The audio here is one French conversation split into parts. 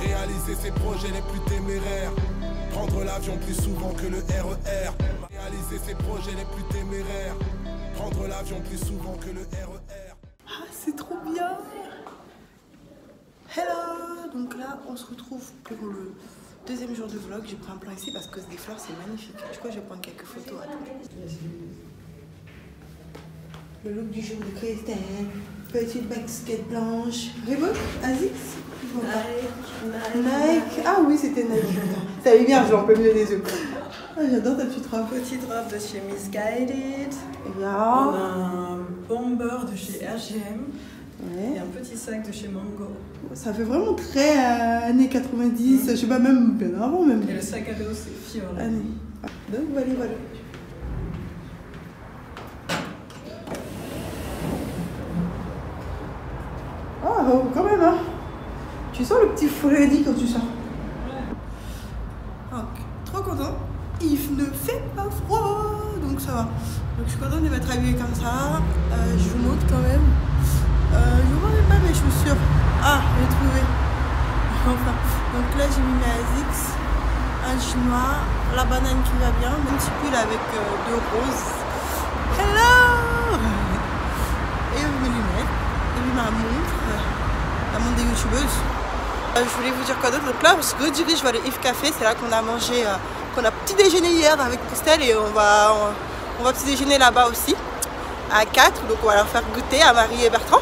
Réaliser ses projets les plus téméraires, prendre l'avion plus souvent que le RER. Réaliser ses projets les plus téméraires, prendre l'avion plus souvent que le RER. Ah, c'est trop bien. Hello. Donc là, on se retrouve pour le deuxième jour de vlog. J'ai pris un plan ici parce que des fleurs, c'est magnifique. Je crois que je vais prendre quelques photos. Le look du jour de Christelle. Petite basket blanche. Revo, Asics, Nike. Ah oui, c'était Nike. Ça allait bien, je l'en peux mieux les yeux. Ah, j'adore ta petite robe. Petite robe de chez Misguided. Yeah. On a un bomber de chez RGM. Ouais. Et un petit sac de chez Mango. Ça fait vraiment très années 90, je sais pas, même bien avant même. Et le sac à dos, c'est Fjallraven. Donc voilà. Oh, quand même, hein. Tu sens le petit Freddy quand tu sors. Ouais. Ok, trop content. Il ne fait pas froid, donc ça va. Donc je suis contente de m'être habillée comme ça. Je vous montre quand même. Je vous montre pas mes chaussures. Ah, j'ai trouvé. Enfin, donc là j'ai mis mes Asics, un chinois, la banane qui va bien, un petit pull avec deux roses. Hello. Et mes lunettes. J'ai mis ma montre. La montre des youtubeuses. Je voulais vous dire quoi d'autre. Donc là on se redirige vers le Yves Café. C'est là qu'on a mangé, qu'on a petit déjeuné hier avec Christelle, et on va petit déjeuner là-bas aussi à 4. Donc on va leur faire goûter à Marie et Bertrand.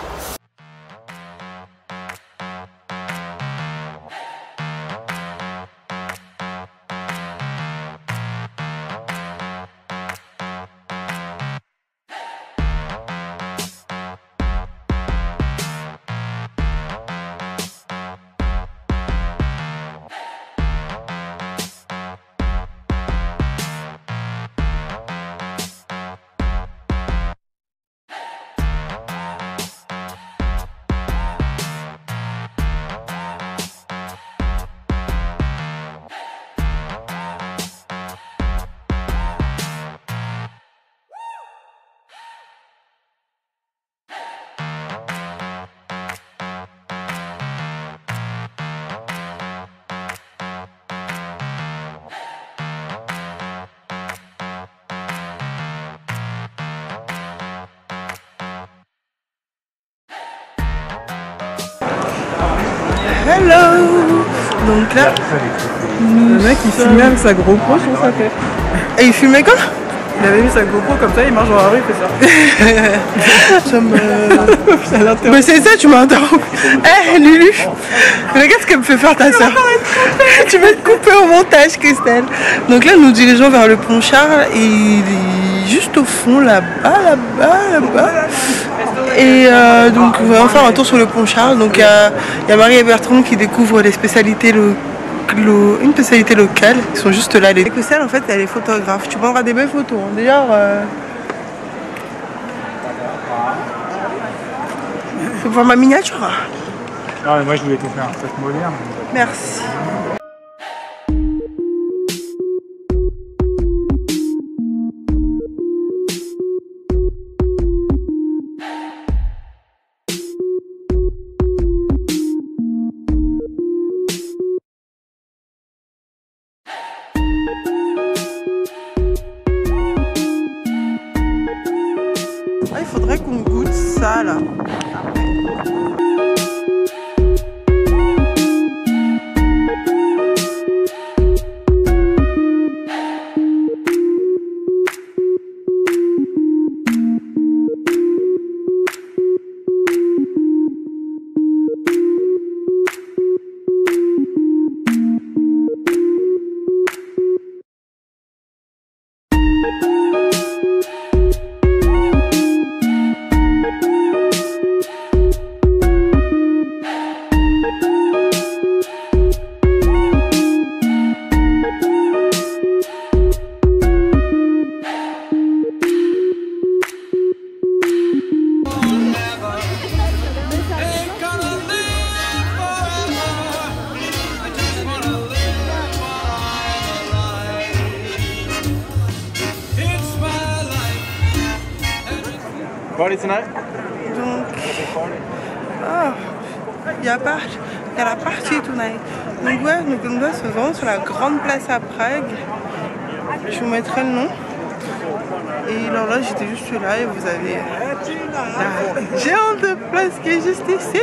Hello. Donc là, le mec il filmait avec sa GoPro sur sa tête. Et il filmait comme? Il avait mis sa GoPro comme ça, il marche dans la rue, il fait ça. Mais c'est ça, tu m'as interrompu. Hé Lulu, regarde ce qu'elle me fait faire ta soeur. Tu vas te couper au montage, Christelle. Donc là, nous dirigeons vers le Pont Charles et il est juste au fond, là-bas, là-bas, là-bas. Et donc on va faire un tour sur le Pont Charles. Donc il y a Marie et Bertrand qui découvrent les spécialités une spécialité locale. Ils sont juste là. Les Christelle en fait elle est photographe. Tu prendras des belles photos. Hein. D'ailleurs c'est pour ma miniature. Non mais moi je voulais te faire un truc moderne. Merci. Donc, il y a la partie tonight. Donc ouais, nous comme ça se vend sur la grande place à Prague. Je vous mettrai le nom. Et alors là j'étais juste là et vous avez la géante de place qui est juste ici.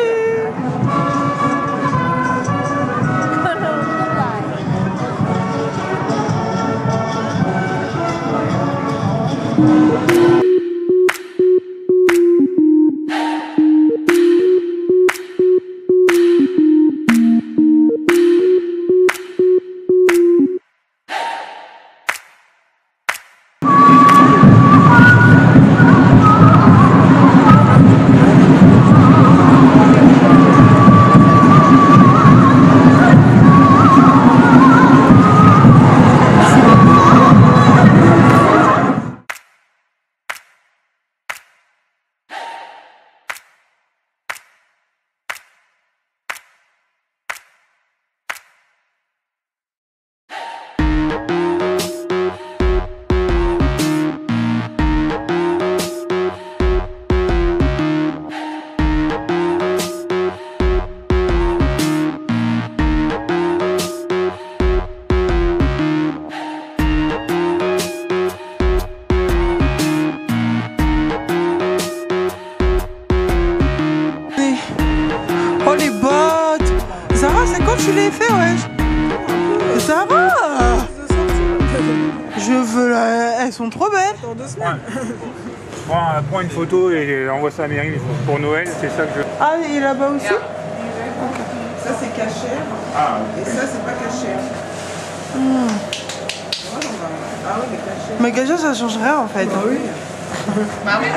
Prends une photo et envoie ça à Mérine pour Noël, c'est ça que je... Ah, il est là-bas aussi ? Yeah. Okay. Ça c'est caché, ah, okay. Et ça c'est pas caché. Mmh. Ah oui, caché. Mais caché ça change rien en fait. Bah oui. Bah oui.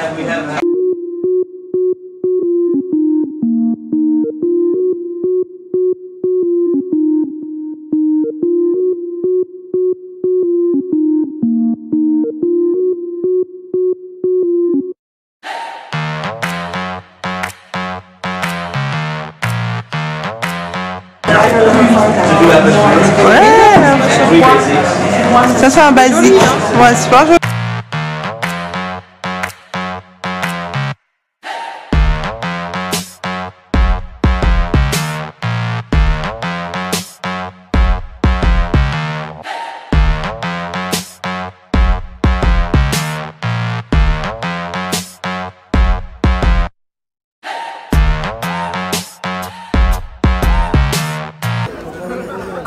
Ça c'est un basique, ouais, c'est pas joli.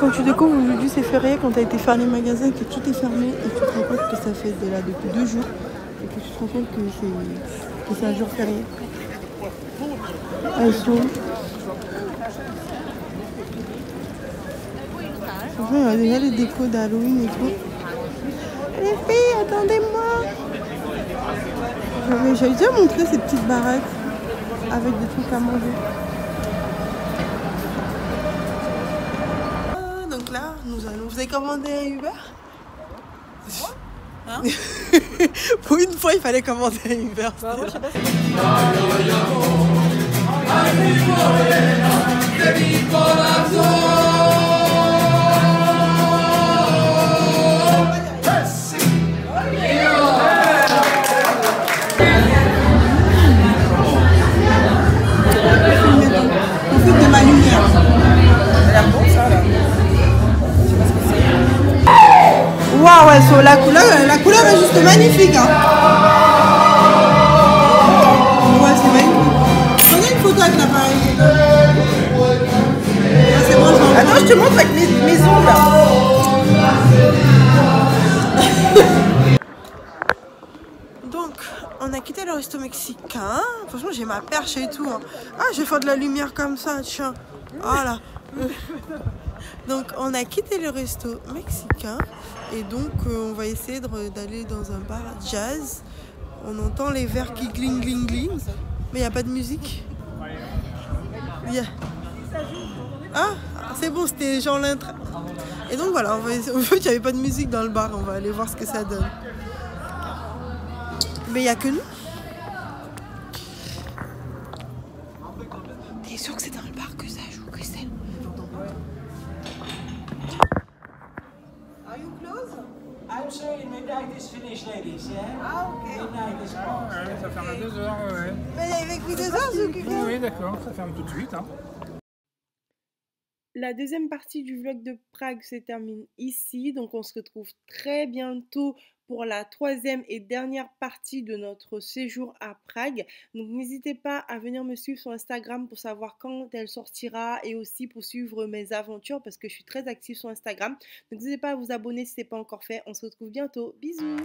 Quand tu découvres aujourd'hui c'est férié, quand tu as été faire les magasins, que tout est fermé et tu te rends compte que ça fait de là depuis 2 jours et que tu te rends compte que c'est un jour férié. Un jour. Enfin, il y a déjà les décos d'Halloween et tout. Les filles, attendez-moi. J'avais déjà montré ces petites baraques avec des trucs à manger. Vous avez commandé un Uber ? Moi ? Hein ? Pour une fois, il fallait commander un Uber. Bah, moi, je sais pas si... Waouh, ouais, so la couleur est juste magnifique. Hein. Ouais, c'est magnifique. Prenez une photo avec l'appareil. Ah, c'est bon, j'en... Attends, je te montre avec mes ongles. Donc, on a quitté le resto mexicain. Franchement, j'ai ma perche et tout. Hein. Ah, je vais faire de la lumière comme ça, tiens. Voilà. Donc on a quitté le resto mexicain et donc on va essayer d'aller dans un bar jazz. On entend les verres qui gling gling gling, mais il n'y a pas de musique. Yeah. Ah, c'est bon, c'était genre l'intro. Et donc voilà, on va essayer. En fait, il n'y avait pas de musique dans le bar, on va aller voir ce que ça donne. Mais il n'y a que nous. T'es sûr que c'est dans le bar que ça joue, Christelle ? I'm sorry, midnight is finished, ladies, yeah? Ah, ok. Midnight is closed. Ouais, ça ferme à 2 heures, ouais. Mais avec vous 2 heures, je... Oui, d'accord, ça ferme tout de suite, hein. La deuxième partie du vlog de Prague se termine ici, donc on se retrouve très bientôt pour la troisième et dernière partie de notre séjour à Prague. Donc n'hésitez pas à venir me suivre sur Instagram pour savoir quand elle sortira et aussi pour suivre mes aventures parce que je suis très active sur Instagram. Donc n'hésitez pas à vous abonner si ce n'est pas encore fait. On se retrouve bientôt. Bisous!